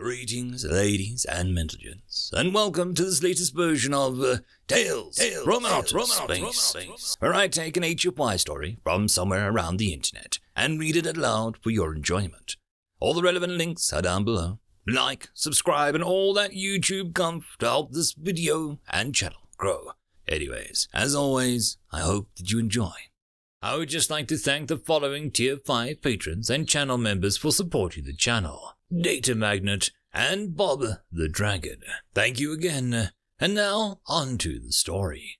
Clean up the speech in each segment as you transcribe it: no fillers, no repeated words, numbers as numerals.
Greetings, ladies and gentlemen, and welcome to this latest version of Tales from Outer Space, where I take an HFY story from somewhere around the internet and read it out loud for your enjoyment. All the relevant links are down below. Like, subscribe, and all that YouTube gumph to help this video and channel grow. Anyways, as always, I hope that you enjoy. I would just like to thank the following Tier 5 patrons and channel members for supporting the channel: Data Magnet and Bob the Dragon. Thank you again, and now on to the story.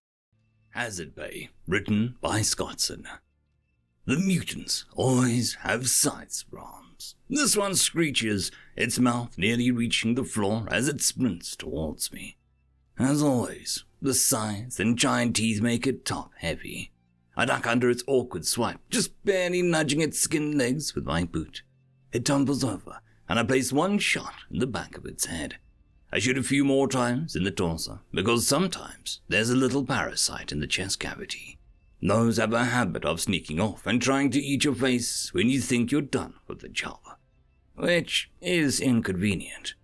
Hazard Bay, written by Scotscin. The mutants always have sights for arms. This one screeches, its mouth nearly reaching the floor as it sprints towards me. As always, the size and giant teeth make it top heavy. I duck under its awkward swipe, just barely nudging its skinned legs with my boot. It tumbles over, and I place one shot in the back of its head. I shoot a few more times in the torso, because sometimes there's a little parasite in the chest cavity. Those have a habit of sneaking off and trying to eat your face when you think you're done with the job, which is inconvenient.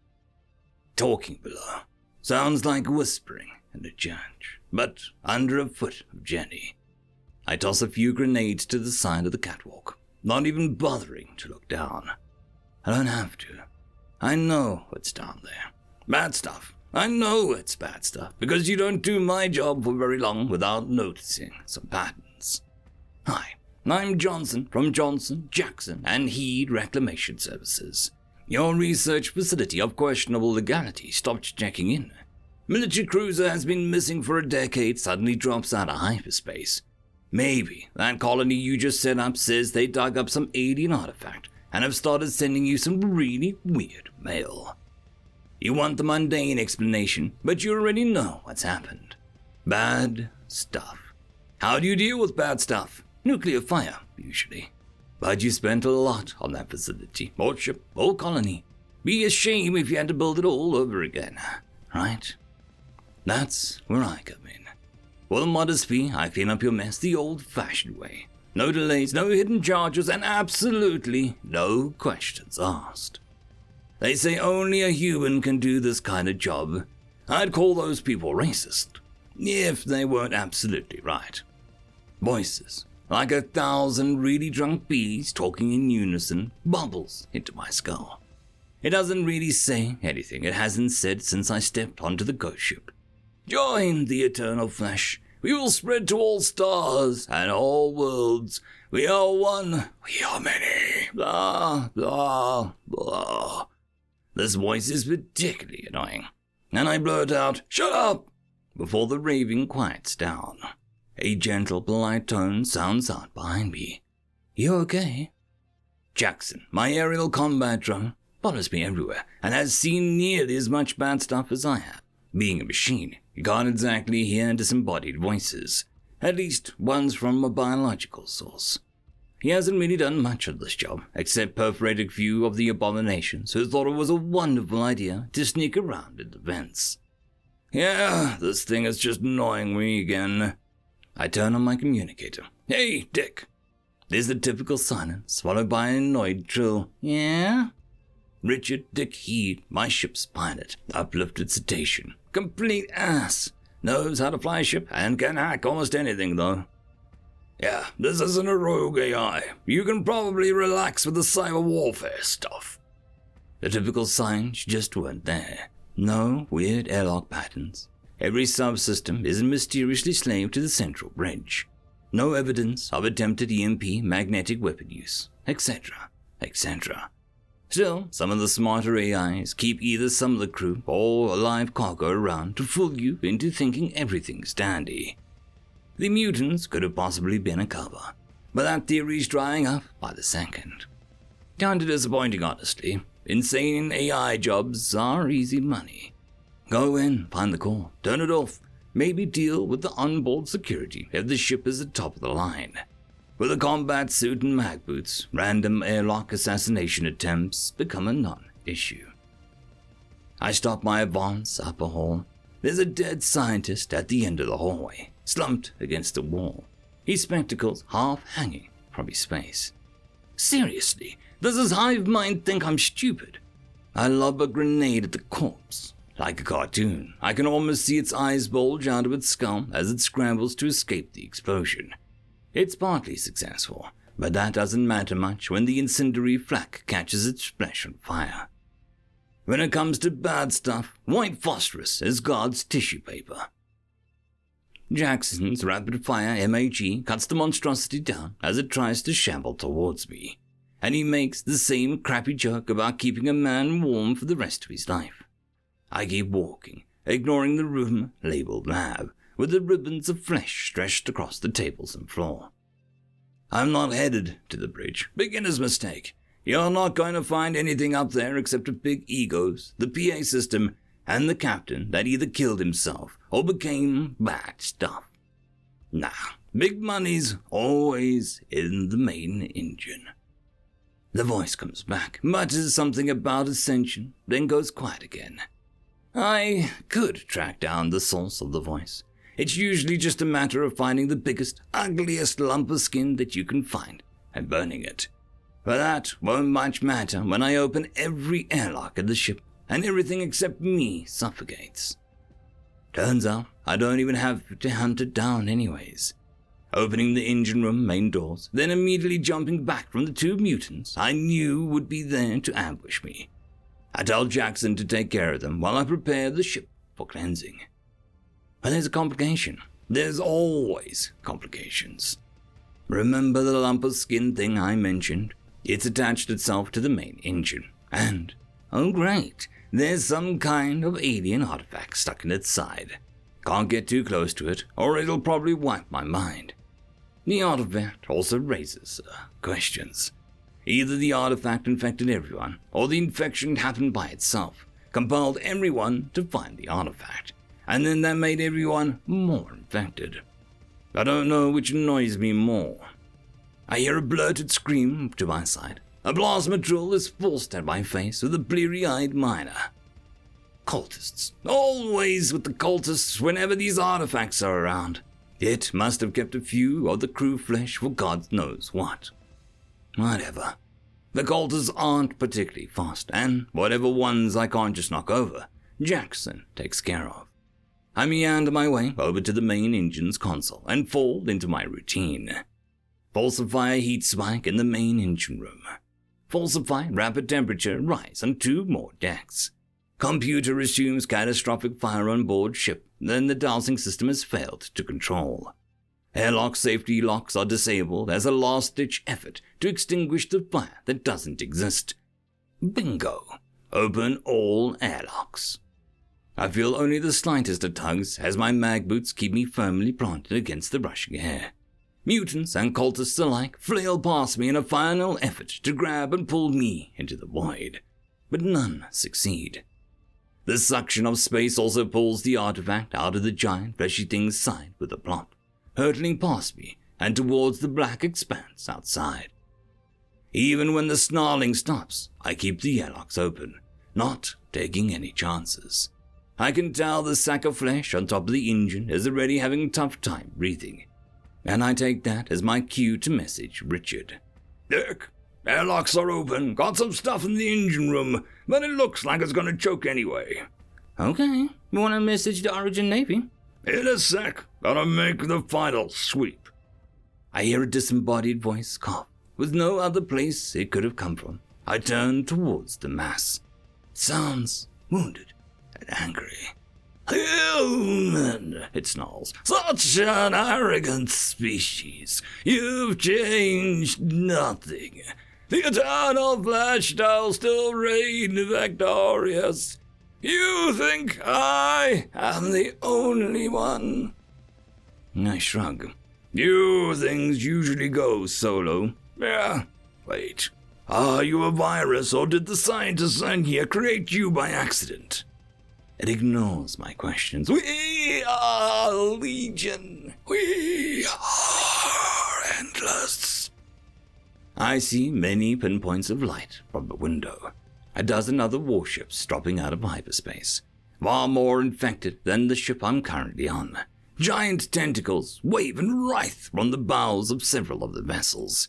Talking below sounds like whispering in a church, but under a foot of Jenny. I toss a few grenades to the side of the catwalk, not even bothering to look down. I don't have to. I know what's down there. Bad stuff. I know it's bad stuff, because you don't do my job for very long without noticing some patterns. Hi, I'm Johnson from Johnson, Jackson, and Heed Reclamation Services. Your research facility of questionable legality stopped checking in. Military cruiser has been missing for a decade, suddenly drops out of hyperspace. Maybe that colony you just set up says they dug up some alien artifact and have started sending you some really weird mail. You want the mundane explanation, but you already know what's happened. Bad stuff. How do you deal with bad stuff? Nuclear fire, usually. But you spent a lot on that facility, or ship, or colony. Be a shame if you had to build it all over again, right? That's where I come in. For the modest fee, I clean up your mess the old-fashioned way. No delays, no hidden charges, and absolutely no questions asked. They say only a human can do this kind of job. I'd call those people racist, if they weren't absolutely right. Voices, like 1,000 really drunk bees talking in unison, bubbles into my skull. It doesn't really say anything it hasn't said since I stepped onto the ghost ship. Join the eternal flesh. We will spread to all stars and all worlds. We are one, we are many. Blah, blah, blah. This voice is particularly annoying, and I blurt out, "Shut up!" before the raving quiets down. A gentle, polite tone sounds out behind me. "You okay?" Jackson, my aerial combat drone, follows me everywhere and has seen nearly as much bad stuff as I have. Being a machine, you can't exactly hear disembodied voices, at least ones from a biological source. He hasn't really done much of this job, except perforate a few of the abominations who thought it was a wonderful idea to sneak around in the vents. Yeah, this thing is just annoying me again. I turn on my communicator. "Hey, Dick." There's the typical silence, followed by an annoyed trill. "Yeah?" Richard Dickie, my ship's pilot, uplifted cetacean. Complete ass. Knows how to fly a ship and can hack almost anything, though. "Yeah, this isn't a rogue AI. You can probably relax with the cyber warfare stuff." The typical signs just weren't there. No weird airlock patterns. Every subsystem is mysteriously slaved to the central bridge. No evidence of attempted EMP magnetic weapon use, etc., etc. Still, some of the smarter AIs keep either some of the crew or a live cargo around to fool you into thinking everything's dandy. The mutants could have possibly been a cover, but that theory's drying up by the second. Kinda disappointing, honestly. Insane AI jobs are easy money. Go in, find the core, turn it off, maybe deal with the onboard security if the ship is at top of the line. With a combat suit and mag boots, random airlock assassination attempts become a non-issue. I stop my advance up a hall. There's a dead scientist at the end of the hallway, slumped against the wall, his spectacles half hanging from his face. Seriously, does this hive mind think I'm stupid? I lob a grenade at the corpse. Like a cartoon, I can almost see its eyes bulge out of its skull as it scrambles to escape the explosion. It's partly successful, but that doesn't matter much when the incendiary flak catches its flesh on fire. When it comes to bad stuff, white phosphorus is God's tissue paper. Jackson's rapid-fire MHE cuts the monstrosity down as it tries to shamble towards me, and he makes the same crappy joke about keeping a man warm for the rest of his life. I keep walking, ignoring the room labeled lab, with the ribbons of flesh stretched across the tables and floor. I'm not headed to the bridge. Beginner's mistake. You're not going to find anything up there except a big egos, the PA system, and the captain that either killed himself or became bad stuff. Nah, big money's always in the main engine. The voice comes back, mutters something about ascension, then goes quiet again. I could track down the source of the voice. It's usually just a matter of finding the biggest, ugliest lump of skin that you can find and burning it. But that won't much matter when I open every airlock of the ship and everything except me suffocates. Turns out I don't even have to hunt it down anyways. Opening the engine room main doors, then immediately jumping back from the two mutants I knew would be there to ambush me. I tell Jackson to take care of them while I prepare the ship for cleansing. But there's a complication. There's always complications. Remember the lump of skin thing I mentioned? It's attached itself to the main engine. And, oh great, there's some kind of alien artifact stuck in its side. Can't get too close to it, or it'll probably wipe my mind. The artifact also raises questions. Either the artifact infected everyone, or the infection happened by itself, compelled everyone to find the artifact, and then that made everyone more infected. I don't know which annoys me more. I hear a blurted scream to my side. A plasma drill is forced at my face with a bleary-eyed miner. Cultists. Always with the cultists whenever these artifacts are around. It must have kept a few of the crew flesh for God knows what. Whatever. The cultists aren't particularly fast, and whatever ones I can't just knock over, Jackson takes care of. I meander my way over to the main engine's console and fall into my routine. Falsify heat spike in the main engine room. Falsify rapid temperature rise on two more decks. Computer assumes catastrophic fire on board ship, then the dousing system has failed to control. Airlock safety locks are disabled as a last-ditch effort to extinguish the fire that doesn't exist. Bingo! Open all airlocks. I feel only the slightest of tugs as my mag boots keep me firmly planted against the rushing air. Mutants and cultists alike flail past me in a final effort to grab and pull me into the void, but none succeed. The suction of space also pulls the artifact out of the giant fleshy thing's side with a plop, hurtling past me and towards the black expanse outside. Even when the snarling stops, I keep the airlocks open, not taking any chances. I can tell the sack of flesh on top of the engine is already having a tough time breathing, and I take that as my cue to message Richard. Dick, airlocks are open, got some stuff in the engine room, but it looks like it's gonna choke anyway. Okay, you wanna message the Origin Navy? In a sec, gotta make the final sweep. I hear a disembodied voice cough. With no other place it could have come from, I turn towards the mass. It sounds wounded and angry. Human, it snarls. Such an arrogant species. You've changed nothing. The eternal Vashdahl still reign victorious. You think I am the only one? I shrug. You things usually go solo. Yeah, wait. Are you a virus, or did the scientists in here create you by accident? It ignores my questions. We are Legion. We are endless. I see many pinpoints of light from the window. A dozen other warships dropping out of hyperspace, far more infected than the ship I'm currently on. Giant tentacles wave and writhe from the bows of several of the vessels.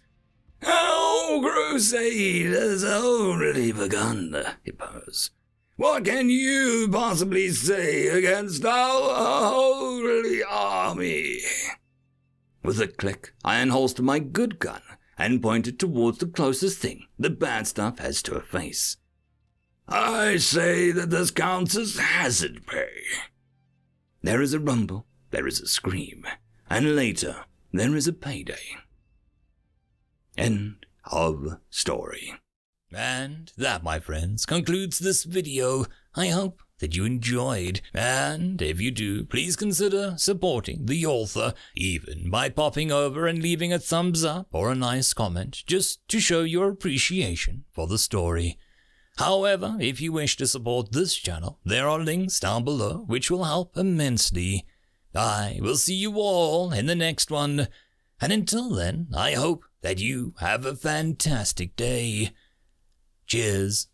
Help! whole crusade has already begun," he paused. "What can you possibly say against our holy army?" With a click, I unholstered my good gun and pointed towards the closest thing the bad stuff has to a face. "I say that this counts as hazard pay." There is a rumble, there is a scream, and later there is a payday. End of story. And that, my friends, concludes this video. I hope that you enjoyed, and if you do, please consider supporting the author, even by popping over and leaving a thumbs up or a nice comment, just to show your appreciation for the story. However, if you wish to support this channel, there are links down below which will help immensely. I will see you all in the next one, and until then, I hope that you have a fantastic day. Cheers.